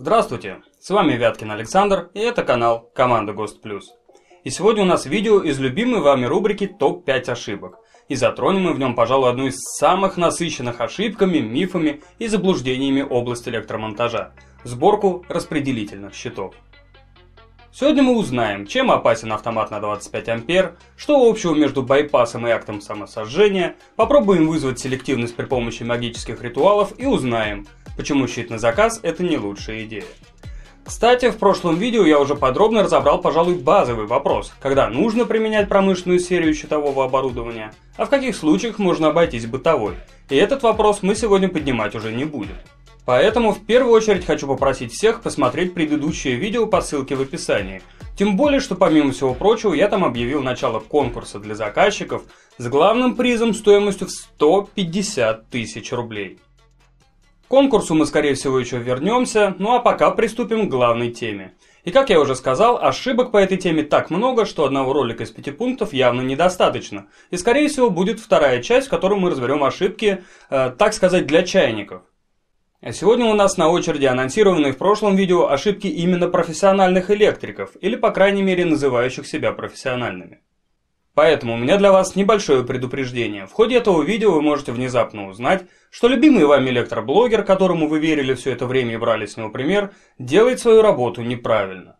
Здравствуйте, с вами Вяткин Александр, и это канал Команда ГОСТ+. И сегодня у нас видео из любимой вами рубрики ТОП-5 ошибок. И затронем мы в нем, пожалуй, одну из самых насыщенных ошибками, мифами и заблуждениями области электромонтажа – сборку распределительных щитов. Сегодня мы узнаем, чем опасен автомат на 25 ампер, что общего между байпасом и актом самосожжения, попробуем вызвать селективность при помощи магических ритуалов и узнаем, почему щит на заказ – это не лучшая идея. Кстати, в прошлом видео я уже подробно разобрал, пожалуй, базовый вопрос, когда нужно применять промышленную серию щитового оборудования, а в каких случаях можно обойтись бытовой, и этот вопрос мы сегодня поднимать уже не будем. Поэтому в первую очередь хочу попросить всех посмотреть предыдущее видео по ссылке в описании. Тем более, что помимо всего прочего, я там объявил начало конкурса для заказчиков с главным призом стоимостью в 150 тысяч рублей. К конкурсу мы, скорее всего, еще вернемся, ну а пока приступим к главной теме. И как я уже сказал, ошибок по этой теме так много, что одного ролика из 5 пунктов явно недостаточно. И, скорее всего, будет вторая часть, в которой мы разберем ошибки, так сказать, для чайников. А сегодня у нас на очереди анонсированные в прошлом видео ошибки именно профессиональных электриков, или по крайней мере называющих себя профессиональными. Поэтому у меня для вас небольшое предупреждение. В ходе этого видео вы можете внезапно узнать, что любимый вами электроблогер, которому вы верили все это время и брали с него пример, делает свою работу неправильно.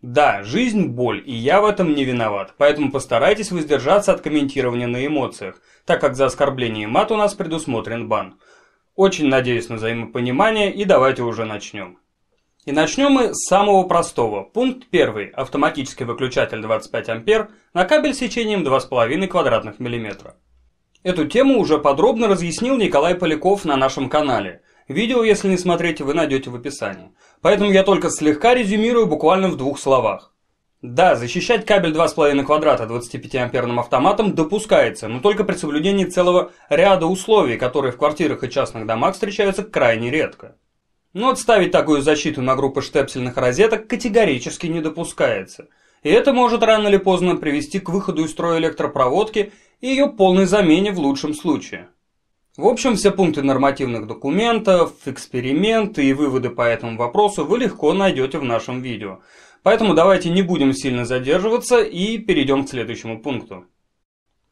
Да, жизнь – боль, и я в этом не виноват, поэтому постарайтесь воздержаться от комментирования на эмоциях, так как за оскорбление и мат у нас предусмотрен бан. Очень надеюсь на взаимопонимание, и давайте уже начнем. И начнем мы с самого простого. Пункт 1. Автоматический выключатель 25 ампер на кабель с сечением 2,5 квадратных миллиметра. Эту тему уже подробно разъяснил Николай Поляков на нашем канале. Видео, если не смотрите, вы найдете в описании. Поэтому я только слегка резюмирую буквально в двух словах. Да, защищать кабель 2,5 квадрата 25-амперным автоматом допускается, но только при соблюдении целого ряда условий, которые в квартирах и частных домах встречаются крайне редко. Но отставить такую защиту на группы штепсельных розеток категорически не допускается. И это может рано или поздно привести к выходу из строя электропроводки и ее полной замене в лучшем случае. В общем, все пункты нормативных документов, эксперименты и выводы по этому вопросу вы легко найдете в нашем видео. Поэтому давайте не будем сильно задерживаться и перейдем к следующему пункту.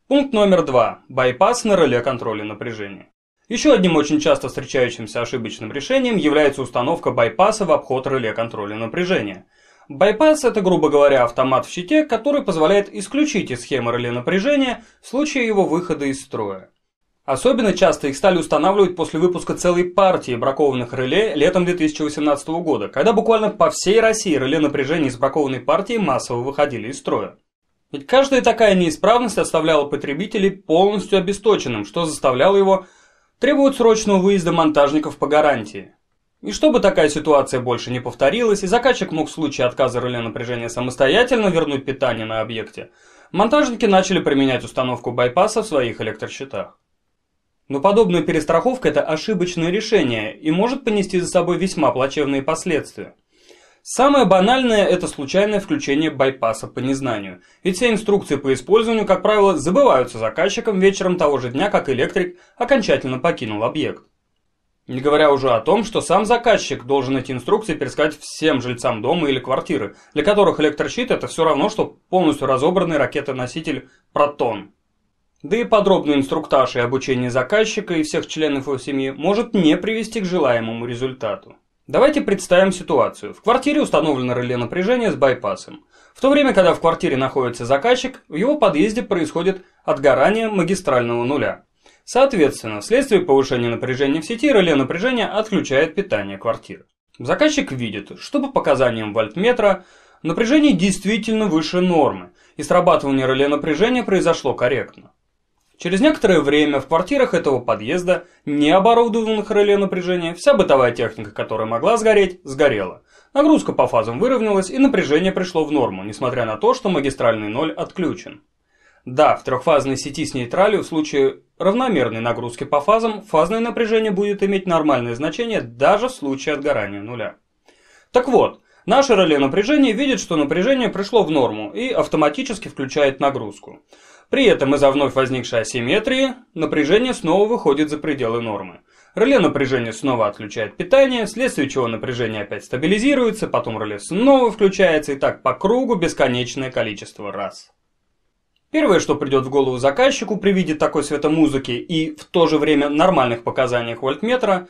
Пункт номер 2. Байпас на реле контроля напряжения. Еще одним очень часто встречающимся ошибочным решением является установка байпаса в обход реле контроля напряжения. Байпас – это, грубо говоря, автомат в щите, который позволяет исключить из схемы реле напряжения в случае его выхода из строя. Особенно часто их стали устанавливать после выпуска целой партии бракованных реле летом 2018 года, когда буквально по всей России реле напряжения из бракованной партии массово выходили из строя. Ведь каждая такая неисправность оставляла потребителей полностью обесточенным, что заставляло его требовать срочного выезда монтажников по гарантии. И чтобы такая ситуация больше не повторилась, и заказчик мог в случае отказа реле напряжения самостоятельно вернуть питание на объекте, монтажники начали применять установку байпаса в своих электрощитах. Но подобная перестраховка – это ошибочное решение и может понести за собой весьма плачевные последствия. Самое банальное – это случайное включение байпаса по незнанию. Ведь все инструкции по использованию, как правило, забываются заказчиком вечером того же дня, как электрик окончательно покинул объект. Не говоря уже о том, что сам заказчик должен эти инструкции пересказать всем жильцам дома или квартиры, для которых электрощит – это все равно, что полностью разобранный ракетоноситель «Протон». Да и подробный инструктаж и обучение заказчика и всех членов его семьи может не привести к желаемому результату. Давайте представим ситуацию. В квартире установлено реле напряжения с байпасом. В то время, когда в квартире находится заказчик, в его подъезде происходит отгорание магистрального нуля. Соответственно, вследствие повышения напряжения в сети, реле напряжения отключает питание квартиры. Заказчик видит, что по показаниям вольтметра напряжение действительно выше нормы, и срабатывание реле напряжения произошло корректно. Через некоторое время в квартирах этого подъезда, не оборудованных реле напряжения, вся бытовая техника, которая могла сгореть, сгорела. Нагрузка по фазам выровнялась, и напряжение пришло в норму, несмотря на то, что магистральный ноль отключен. Да, в трехфазной сети с нейтралью в случае равномерной нагрузки по фазам фазное напряжение будет иметь нормальное значение даже в случае отгорания нуля. Так вот, наше реле напряжения видит, что напряжение пришло в норму и автоматически включает нагрузку. При этом из-за вновь возникшей асимметрии напряжение снова выходит за пределы нормы. Реле напряжения снова отключает питание, вследствие чего напряжение опять стабилизируется, потом реле снова включается, и так по кругу бесконечное количество раз. Первое, что придет в голову заказчику при виде такой светомузыки и в то же время нормальных показаниях вольтметра,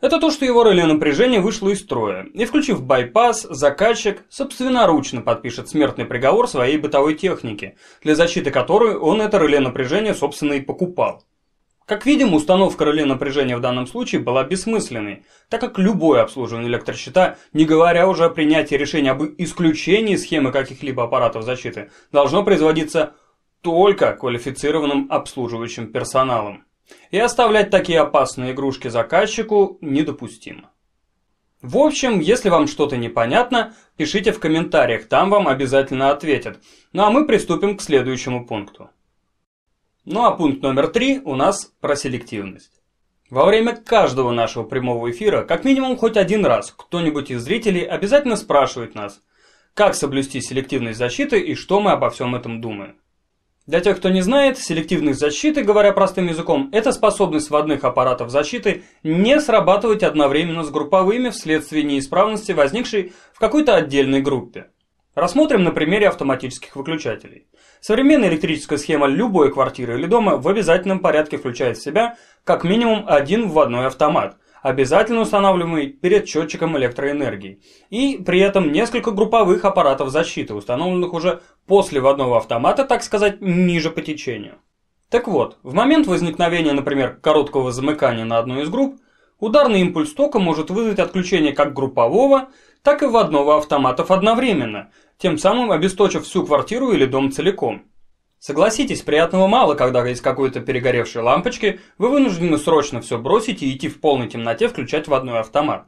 это то, что его реле напряжения вышло из строя, и, включив байпас, заказчик собственноручно подпишет смертный приговор своей бытовой технике, для защиты которой он это реле напряжения, собственно, и покупал. Как видим, установка реле напряжения в данном случае была бессмысленной, так как любое обслуживание электрощита, не говоря уже о принятии решения об исключении схемы каких-либо аппаратов защиты, должно производиться только квалифицированным обслуживающим персоналом. И оставлять такие опасные игрушки заказчику недопустимо. В общем, если вам что-то непонятно, пишите в комментариях, там вам обязательно ответят. Ну а мы приступим к следующему пункту. Ну а пункт номер 3 у нас про селективность. Во время каждого нашего прямого эфира, как минимум хоть один раз, кто-нибудь из зрителей обязательно спрашивает нас, как соблюсти селективность защиты и что мы обо всем этом думаем. Для тех, кто не знает, селективность защиты, говоря простым языком, это способность водных аппаратов защиты не срабатывать одновременно с групповыми вследствие неисправности, возникшей в какой-то отдельной группе. Рассмотрим на примере автоматических выключателей. Современная электрическая схема любой квартиры или дома в обязательном порядке включает в себя как минимум один вводной автомат, обязательно устанавливаемый перед счетчиком электроэнергии, и при этом несколько групповых аппаратов защиты, установленных уже после водного автомата, так сказать, ниже по течению. Так вот, в момент возникновения, например, короткого замыкания на одной из групп, ударный импульс тока может вызвать отключение как группового, так и водного автоматов одновременно, тем самым обесточив всю квартиру или дом целиком. Согласитесь, приятного мало, когда из какой-то перегоревшей лампочки вы вынуждены срочно все бросить и идти в полной темноте включать водной автомат.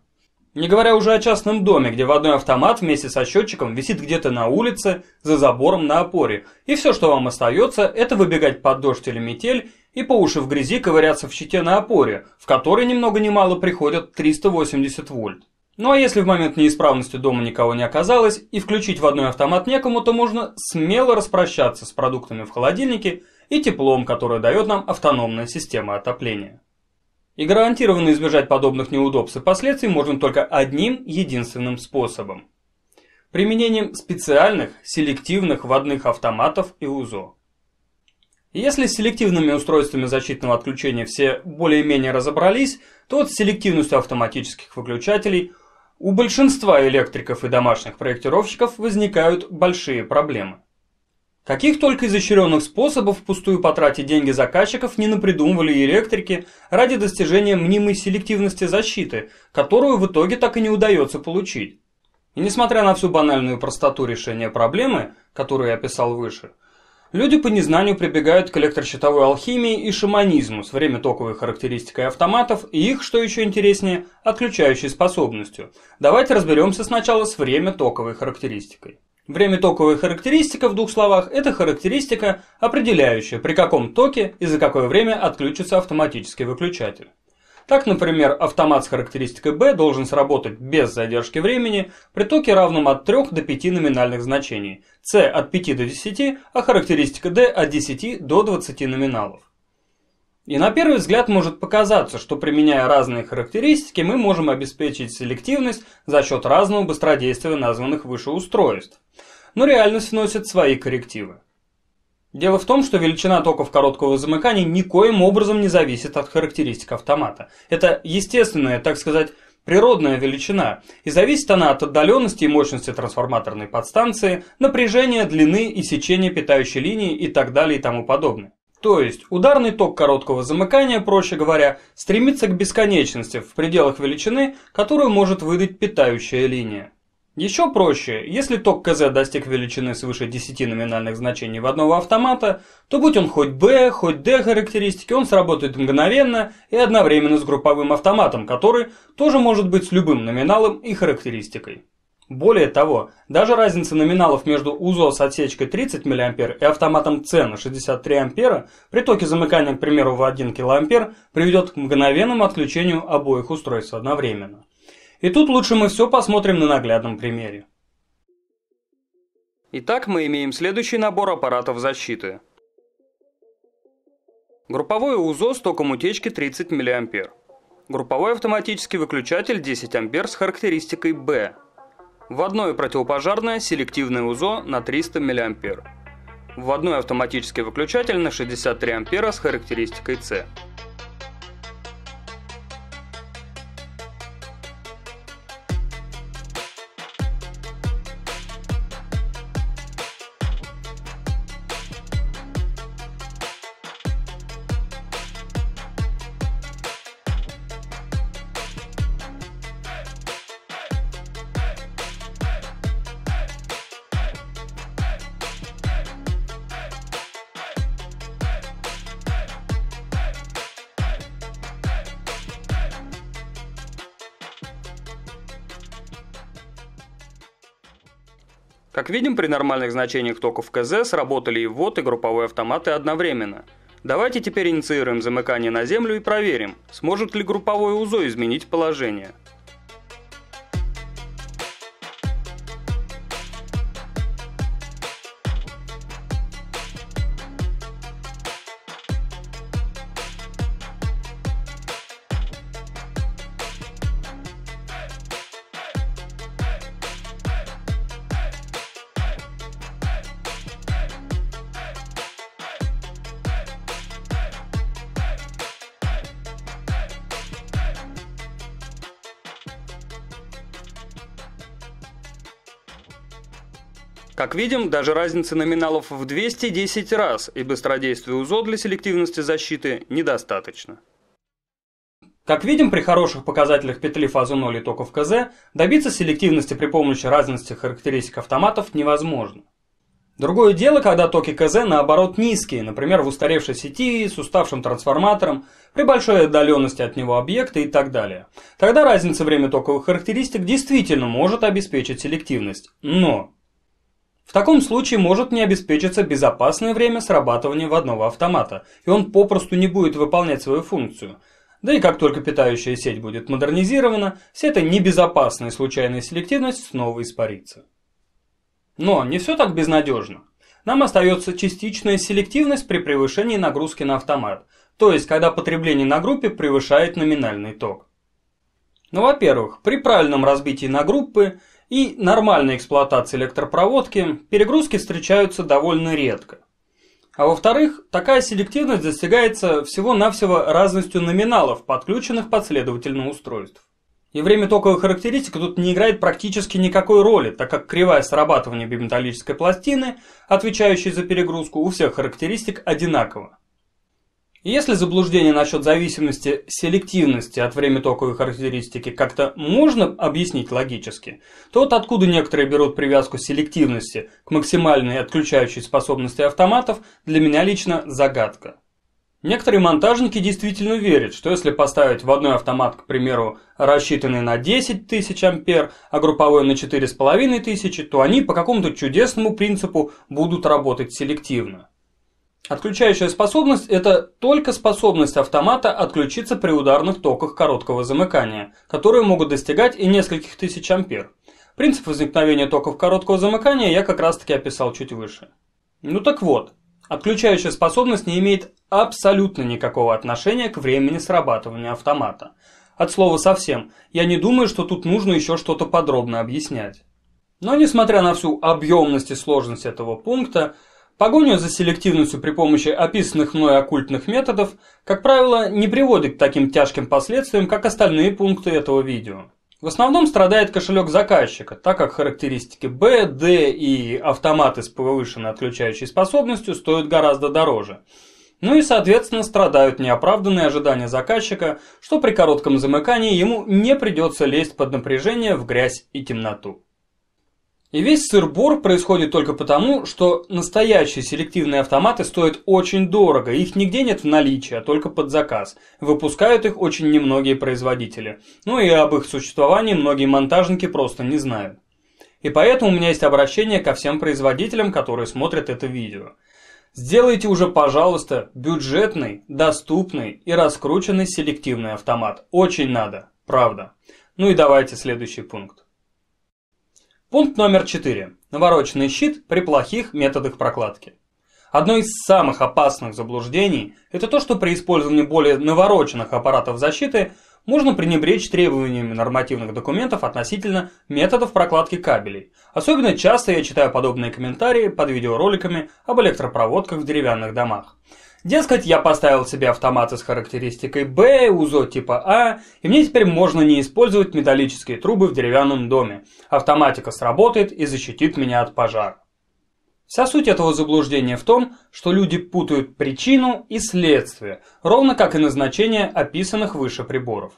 Не говоря уже о частном доме, где водной автомат вместе со счетчиком висит где-то на улице, за забором на опоре, и все, что вам остается, это выбегать под дождь или метель и по уши в грязи ковыряться в щите на опоре, в который ни много ни мало приходят 380 вольт. Ну а если в момент неисправности дома никого не оказалось и включить водной автомат некому, то можно смело распрощаться с продуктами в холодильнике и теплом, которое дает нам автономная система отопления. И гарантированно избежать подобных неудобств и последствий можно только одним единственным способом. Применением специальных селективных водных автоматов и УЗО. Если с селективными устройствами защитного отключения все более-менее разобрались, то с селективностью автоматических выключателей у большинства электриков и домашних проектировщиков возникают большие проблемы. Каких только изощренных способов впустую потратить деньги заказчиков не напридумывали электрики ради достижения мнимой селективности защиты, которую в итоге так и не удается получить. И несмотря на всю банальную простоту решения проблемы, которую я описал выше, люди по незнанию прибегают к электрощитовой алхимии и шаманизму с время-токовой характеристикой автоматов и их, что еще интереснее, отключающей способностью. Давайте разберемся сначала с время-токовой характеристикой. Время-токовая характеристика, в двух словах, это характеристика, определяющая, при каком токе и за какое время отключится автоматический выключатель. Так, например, автомат с характеристикой B должен сработать без задержки времени при токе, равном от 3 до 5 номинальных значений, C от 5 до 10, а характеристика D от 10 до 20 номиналов. И на первый взгляд может показаться, что применяя разные характеристики, мы можем обеспечить селективность за счет разного быстродействия названных выше устройств. Но реальность вносит свои коррективы. Дело в том, что величина токов короткого замыкания никоим образом не зависит от характеристик автомата. Это естественная, так сказать, природная величина, и зависит она от отдаленности и мощности трансформаторной подстанции, напряжения, длины и сечения питающей линии и так далее и тому подобное. То есть ударный ток короткого замыкания, проще говоря, стремится к бесконечности в пределах величины, которую может выдать питающая линия. Еще проще, если ток КЗ достиг величины свыше 10 номинальных значений водного автомата, то будь он хоть B, хоть D характеристики, он сработает мгновенно и одновременно с групповым автоматом, который тоже может быть с любым номиналом и характеристикой. Более того, даже разница номиналов между УЗО с отсечкой 30 мА и автоматом C на 63 А при токе замыкания, к примеру, в 1 кА приведет к мгновенному отключению обоих устройств одновременно. И тут лучше мы все посмотрим на наглядном примере. Итак, мы имеем следующий набор аппаратов защиты. Групповое УЗО с током утечки 30 мА. групповой автоматический выключатель 10 А с характеристикой B, вводное противопожарное селективное УЗО на 300 мА, вводной автоматический выключатель на 63 А с характеристикой C. Как видим, при нормальных значениях токов КЗ сработали и ввод, и групповой автоматы одновременно. Давайте теперь инициируем замыкание на землю и проверим, сможет ли групповое УЗО изменить положение. Как видим, даже разница номиналов в 210 раз, и быстродействия УЗО для селективности защиты недостаточно. Как видим, при хороших показателях петли фазы 0 и токов КЗ добиться селективности при помощи разности характеристик автоматов невозможно. Другое дело, когда токи КЗ наоборот низкие, например, в устаревшей сети, с уставшим трансформатором, при большой отдаленности от него объекта и так далее. Тогда разница время токовых характеристик действительно может обеспечить селективность, но... В таком случае может не обеспечиться безопасное время срабатывания водного автомата, и он попросту не будет выполнять свою функцию. Да и как только питающая сеть будет модернизирована, вся эта небезопасная случайная селективность снова испарится. Но не все так безнадежно. Нам остается частичная селективность при превышении нагрузки на автомат, то есть когда потребление на группе превышает номинальный ток. Но, во-первых, при правильном разбитии на группы и нормальной эксплуатации электропроводки перегрузки встречаются довольно редко. А во-вторых, такая селективность достигается всего-навсего разностью номиналов, подключенных последовательно устройств. И время токовых характеристик тут не играет практически никакой роли, так как кривая срабатывания биметаллической пластины, отвечающей за перегрузку, у всех характеристик одинакова. Если заблуждение насчет зависимости селективности от времени токовой характеристики как-то можно объяснить логически, то вот откуда некоторые берут привязку селективности к максимальной отключающей способности автоматов, для меня лично загадка. Некоторые монтажники действительно верят, что если поставить водной автомат, к примеру, рассчитанный на 10 тысяч ампер, а групповой на 4,5 тысячи, то они по какому-то чудесному принципу будут работать селективно. Отключающая способность – это только способность автомата отключиться при ударных токах короткого замыкания, которые могут достигать и нескольких тысяч ампер. Принцип возникновения токов короткого замыкания я как раз таки описал чуть выше. Ну так вот, отключающая способность не имеет абсолютно никакого отношения к времени срабатывания автомата. От слова совсем, я не думаю, что тут нужно еще что-то подробно объяснять. Но несмотря на всю объемность и сложность этого пункта, погоня за селективностью при помощи описанных мной оккультных методов, как правило, не приводит к таким тяжким последствиям, как остальные пункты этого видео. В основном страдает кошелек заказчика, так как характеристики B, D и автоматы с повышенной отключающей способностью стоят гораздо дороже. Ну и, соответственно, страдают неоправданные ожидания заказчика, что при коротком замыкании ему не придется лезть под напряжение в грязь и темноту. И весь сыр-бор происходит только потому, что настоящие селективные автоматы стоят очень дорого, их нигде нет в наличии, а только под заказ. Выпускают их очень немногие производители. Ну и об их существовании многие монтажники просто не знают. И поэтому у меня есть обращение ко всем производителям, которые смотрят это видео. Сделайте уже, пожалуйста, бюджетный, доступный и раскрученный селективный автомат. Очень надо, правда. Ну и давайте следующий пункт. Пункт номер 4. Навороченный щит при плохих методах прокладки. Одно из самых опасных заблуждений – это то, что при использовании более навороченных аппаратов защиты Можно пренебречь требованиями нормативных документов относительно методов прокладки кабелей. Особенно часто я читаю подобные комментарии под видеороликами об электропроводках в деревянных домах. Дескать, я поставил себе автоматы с характеристикой Б, УЗО типа А, и мне теперь можно не использовать металлические трубы в деревянном доме. Автоматика сработает и защитит меня от пожара. Вся суть этого заблуждения в том, что люди путают причину и следствие, ровно как и назначение описанных выше приборов.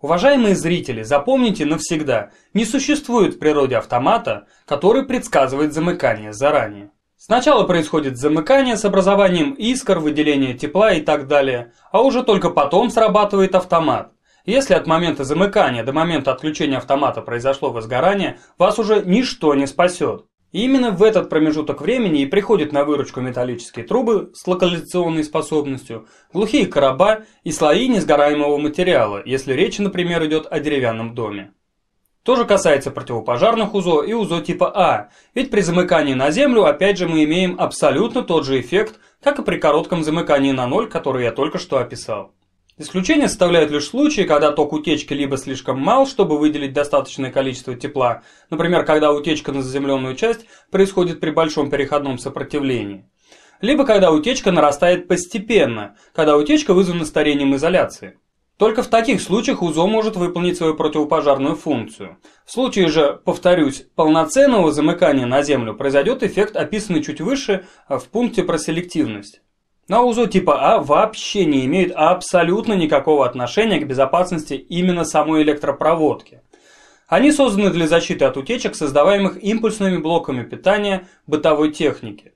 Уважаемые зрители, запомните навсегда, не существует в природе автомата, который предсказывает замыкание заранее. Сначала происходит замыкание с образованием искр, выделение тепла и так далее, а уже только потом срабатывает автомат. Если от момента замыкания до момента отключения автомата произошло возгорание, вас уже ничто не спасет. И именно в этот промежуток времени и приходят на выручку металлические трубы с локализационной способностью, глухие короба и слои несгораемого материала, если речь, например, идет о деревянном доме. То же касается противопожарных УЗО и УЗО типа А, ведь при замыкании на землю опять же мы имеем абсолютно тот же эффект, как и при коротком замыкании на ноль, который я только что описал. Исключение составляют лишь случаи, когда ток утечки либо слишком мал, чтобы выделить достаточное количество тепла, например, когда утечка на заземленную часть происходит при большом переходном сопротивлении, либо когда утечка нарастает постепенно, когда утечка вызвана старением изоляции. Только в таких случаях УЗО может выполнить свою противопожарную функцию. В случае же, повторюсь, полноценного замыкания на землю произойдет эффект, описанный чуть выше в пункте про селективность. Но УЗО типа А вообще не имеют абсолютно никакого отношения к безопасности именно самой электропроводки. Они созданы для защиты от утечек, создаваемых импульсными блоками питания бытовой техники.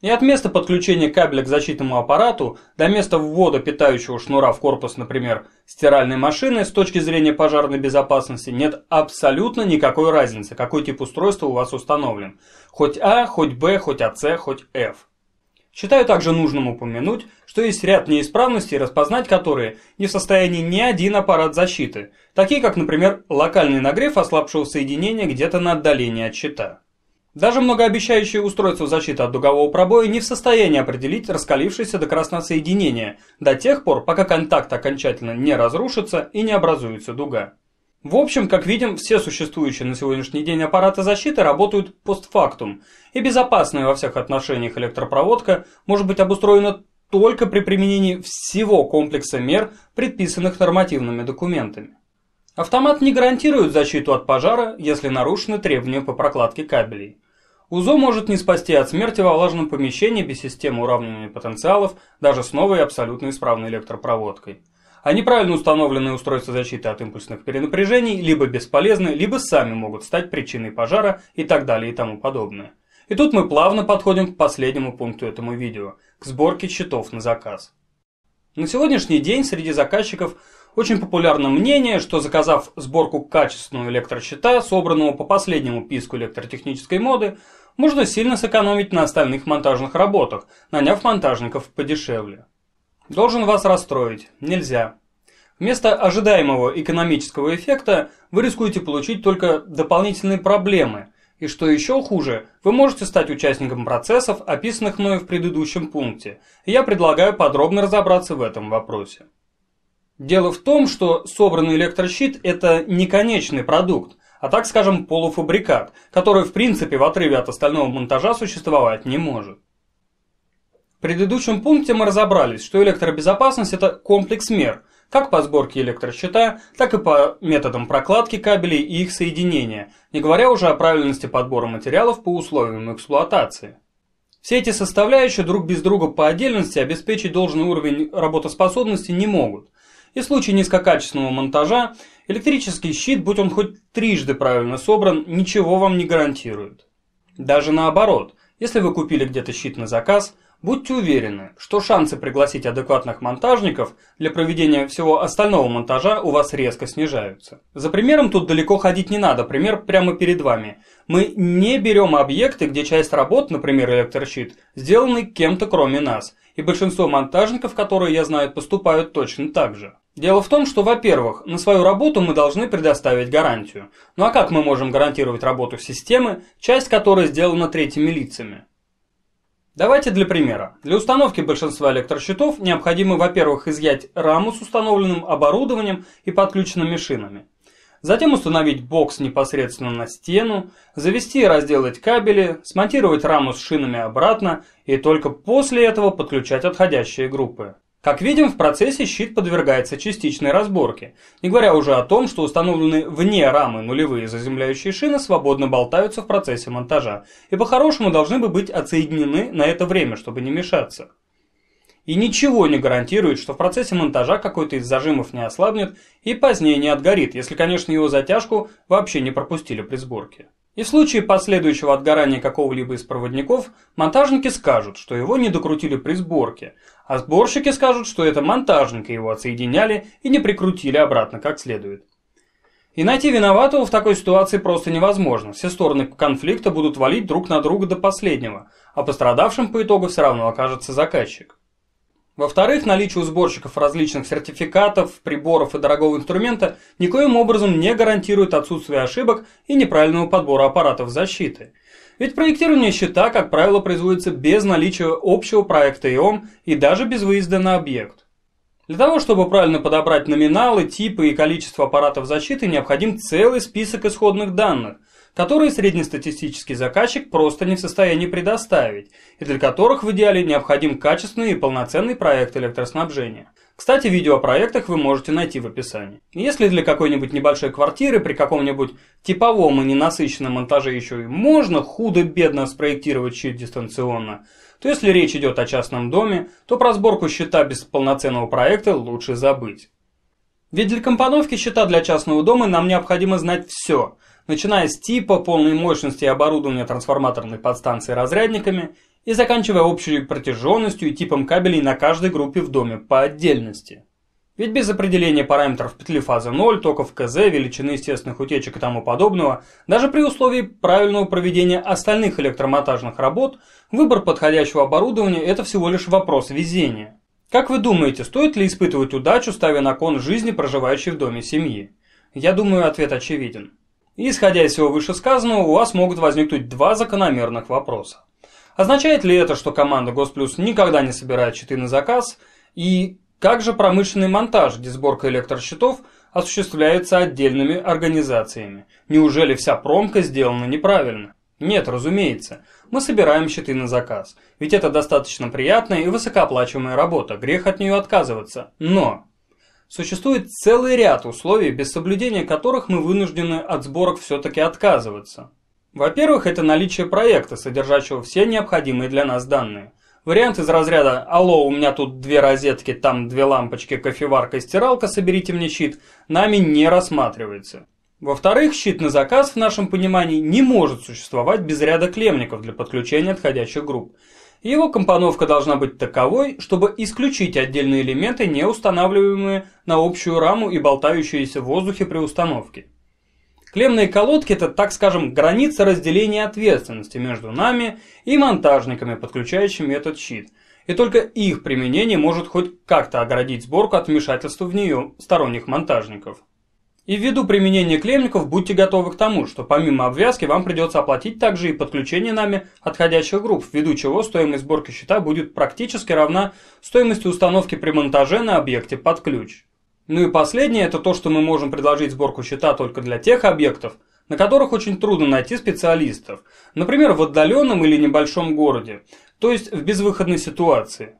И от места подключения кабеля к защитному аппарату до места ввода питающего шнура в корпус, например, стиральной машины, с точки зрения пожарной безопасности нет абсолютно никакой разницы, какой тип устройства у вас установлен. Хоть А, хоть Б, хоть АС, хоть Ф. Считаю также нужным упомянуть, что есть ряд неисправностей, распознать которые не в состоянии ни один аппарат защиты, такие как, например, локальный нагрев ослабшего соединения где-то на отдалении от щита. Даже многообещающие устройства защиты от дугового пробоя не в состоянии определить раскалившееся до красна соединение до тех пор, пока контакт окончательно не разрушится и не образуется дуга. В общем, как видим, все существующие на сегодняшний день аппараты защиты работают постфактум, и безопасная во всех отношениях электропроводка может быть обустроена только при применении всего комплекса мер, предписанных нормативными документами. Автомат не гарантирует защиту от пожара, если нарушены требования по прокладке кабелей. УЗО может не спасти от смерти во влажном помещении без системы уравнивания потенциалов даже с новой абсолютно исправной электропроводкой. А неправильно установленные устройства защиты от импульсных перенапряжений либо бесполезны, либо сами могут стать причиной пожара и так далее и тому подобное. И тут мы плавно подходим к последнему пункту этому видео – к сборке щитов на заказ. На сегодняшний день среди заказчиков очень популярно мнение, что заказав сборку качественного электрощита, собранного по последнему писку электротехнической моды, можно сильно сэкономить на остальных монтажных работах, наняв монтажников подешевле. Должен вас расстроить. Нельзя. Вместо ожидаемого экономического эффекта вы рискуете получить только дополнительные проблемы. И что еще хуже, вы можете стать участником процессов, описанных мною в предыдущем пункте. И я предлагаю подробно разобраться в этом вопросе. Дело в том, что собранный электрощит – это не конечный продукт, а, так скажем, полуфабрикат, который в принципе в отрыве от остального монтажа существовать не может. В предыдущем пункте мы разобрались, что электробезопасность – это комплекс мер, как по сборке электрощита, так и по методам прокладки кабелей и их соединения, не говоря уже о правильности подбора материалов по условиям эксплуатации. Все эти составляющие друг без друга по отдельности обеспечить должный уровень работоспособности не могут. И в случае низкокачественного монтажа электрический щит, будь он хоть трижды правильно собран, ничего вам не гарантирует. Даже наоборот, если вы купили где-то щит на заказ, будьте уверены, что шансы пригласить адекватных монтажников для проведения всего остального монтажа у вас резко снижаются. За примером тут далеко ходить не надо, пример прямо перед вами. Мы не берем объекты, где часть работ, например, электрощит, сделаны кем-то кроме нас, и большинство монтажников, которые я знаю, поступают точно так же. Дело в том, что, во-первых, на свою работу мы должны предоставить гарантию. Ну а как мы можем гарантировать работу системы, часть которой сделана третьими лицами? Давайте для примера. Для установки большинства электрощитов необходимо, во-первых, изъять раму с установленным оборудованием и подключенными шинами. Затем установить бокс непосредственно на стену, завести и разделать кабели, смонтировать раму с шинами обратно и только после этого подключать отходящие группы. Как видим, в процессе щит подвергается частичной разборке, не говоря уже о том, что установленные вне рамы нулевые заземляющие шины свободно болтаются в процессе монтажа и по-хорошему должны бы быть отсоединены на это время, чтобы не мешаться. И ничего не гарантирует, что в процессе монтажа какой-то из зажимов не ослабнет и позднее не отгорит, если, конечно, его затяжку вообще не пропустили при сборке. И в случае последующего отгорания какого-либо из проводников, монтажники скажут, что его не докрутили при сборке, а сборщики скажут, что это монтажники его отсоединяли и не прикрутили обратно как следует. И найти виноватого в такой ситуации просто невозможно. Все стороны конфликта будут валить друг на друга до последнего, а пострадавшим по итогу все равно окажется заказчик. Во-вторых, наличие у сборщиков различных сертификатов, приборов и дорогого инструмента никоим образом не гарантирует отсутствие ошибок и неправильного подбора аппаратов защиты. Ведь проектирование щита, как правило, производится без наличия общего проекта ИОМ и даже без выезда на объект. Для того, чтобы правильно подобрать номиналы, типы и количество аппаратов защиты, необходим целый список исходных данных, которые среднестатистический заказчик просто не в состоянии предоставить, и для которых в идеале необходим качественный и полноценный проект электроснабжения. Кстати, видео о проектах вы можете найти в описании. Если для какой-нибудь небольшой квартиры при каком-нибудь типовом и ненасыщенном монтаже еще и можно худо-бедно спроектировать щит дистанционно, то если речь идет о частном доме, то про сборку щита без полноценного проекта лучше забыть. Ведь для компоновки щита для частного дома нам необходимо знать все, начиная с типа, полной мощности и оборудования трансформаторной подстанции разрядниками и заканчивая общей протяженностью и типом кабелей на каждой группе в доме по отдельности. Ведь без определения параметров петли фазы 0, токов КЗ, величины естественных утечек и тому подобного, даже при условии правильного проведения остальных электромонтажных работ, выбор подходящего оборудования – это всего лишь вопрос везения. Как вы думаете, стоит ли испытывать удачу, ставя на кон жизни проживающей в доме семьи? Я думаю, ответ очевиден. Исходя из всего вышесказанного, у вас могут возникнуть два закономерных вопроса. Означает ли это, что команда ГОСТ+ никогда не собирает щиты на заказ? И как же промышленный монтаж, где сборка электрощитов осуществляется отдельными организациями? Неужели вся промка сделана неправильно? Нет, разумеется, мы собираем щиты на заказ, ведь это достаточно приятная и высокооплачиваемая работа, грех от нее отказываться. Но существует целый ряд условий, без соблюдения которых мы вынуждены от сборок все-таки отказываться. Во-первых, это наличие проекта, содержащего все необходимые для нас данные. Вариант из разряда «Алло, у меня тут две розетки, там две лампочки, кофеварка и стиралка, соберите мне щит» нами не рассматривается. Во-вторых, щит на заказ в нашем понимании не может существовать без ряда клеммников для подключения отходящих групп. Его компоновка должна быть таковой, чтобы исключить отдельные элементы, не устанавливаемые на общую раму и болтающиеся в воздухе при установке. Клеммные колодки – это, так скажем, граница разделения ответственности между нами и монтажниками, подключающими этот щит. И только их применение может хоть как-то оградить сборку от вмешательства в нее сторонних монтажников. И ввиду применения клеммников будьте готовы к тому, что помимо обвязки вам придется оплатить также и подключение нами отходящих групп, ввиду чего стоимость сборки щита будет практически равна стоимости установки при монтаже на объекте под ключ. Ну и последнее, это то, что мы можем предложить сборку щита только для тех объектов, на которых очень трудно найти специалистов, например, в отдаленном или небольшом городе, то есть в безвыходной ситуации.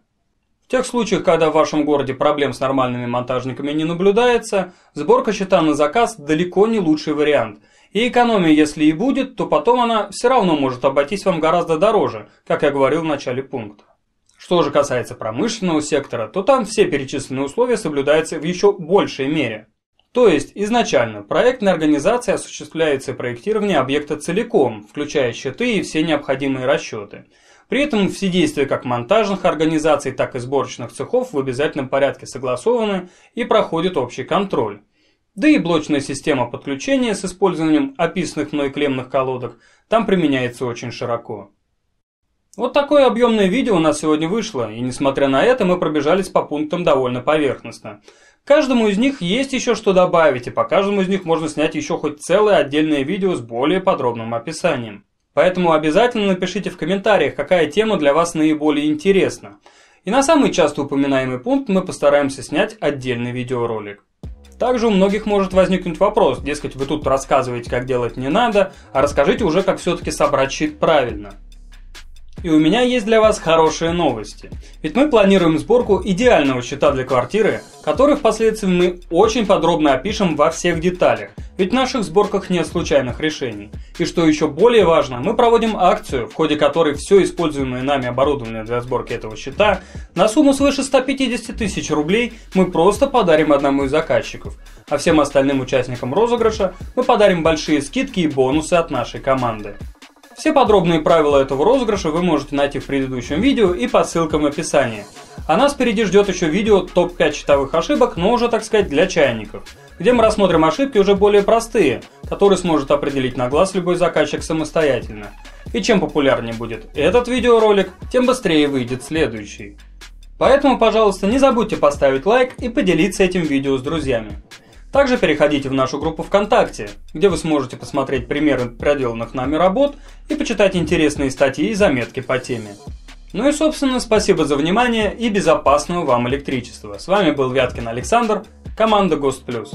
В тех случаях, когда в вашем городе проблем с нормальными монтажниками не наблюдается, сборка щита на заказ далеко не лучший вариант. И экономия, если и будет, то потом она все равно может обойтись вам гораздо дороже, как я говорил в начале пункта. Что же касается промышленного сектора, то там все перечисленные условия соблюдаются в еще большей мере. То есть, изначально проектной организацией осуществляется проектирование объекта целиком, включая щиты и все необходимые расчеты. При этом все действия как монтажных организаций, так и сборочных цехов в обязательном порядке согласованы и проходит общий контроль. Да и блочная система подключения с использованием описанных мной клеммных колодок там применяется очень широко. Вот такое объемное видео у нас сегодня вышло, и несмотря на это мы пробежались по пунктам довольно поверхностно. К каждому из них есть еще что добавить, и по каждому из них можно снять еще хоть целое отдельное видео с более подробным описанием. Поэтому обязательно напишите в комментариях, какая тема для вас наиболее интересна. И на самый часто упоминаемый пункт мы постараемся снять отдельный видеоролик. Также у многих может возникнуть вопрос, дескать, вы тут рассказываете, как делать не надо, а расскажите уже, как все-таки собрать щит правильно. И у меня есть для вас хорошие новости. Ведь мы планируем сборку идеального щита для квартиры, который впоследствии мы очень подробно опишем во всех деталях. Ведь в наших сборках нет случайных решений. И что еще более важно, мы проводим акцию, в ходе которой все используемое нами оборудование для сборки этого щита на сумму свыше 150 тысяч рублей мы просто подарим одному из заказчиков. А всем остальным участникам розыгрыша мы подарим большие скидки и бонусы от нашей команды. Все подробные правила этого розыгрыша вы можете найти в предыдущем видео и по ссылкам в описании. А нас впереди ждет еще видео топ-5 щитовых ошибок, но уже, так сказать, для чайников, где мы рассмотрим ошибки уже более простые, которые сможет определить на глаз любой заказчик самостоятельно. И чем популярнее будет этот видеоролик, тем быстрее выйдет следующий. Поэтому, пожалуйста, не забудьте поставить лайк и поделиться этим видео с друзьями. Также переходите в нашу группу ВКонтакте, где вы сможете посмотреть примеры проделанных нами работ и почитать интересные статьи и заметки по теме. Ну и, собственно, спасибо за внимание и безопасного вам электричества. С вами был Вяткин Александр, команда ГОСТ+.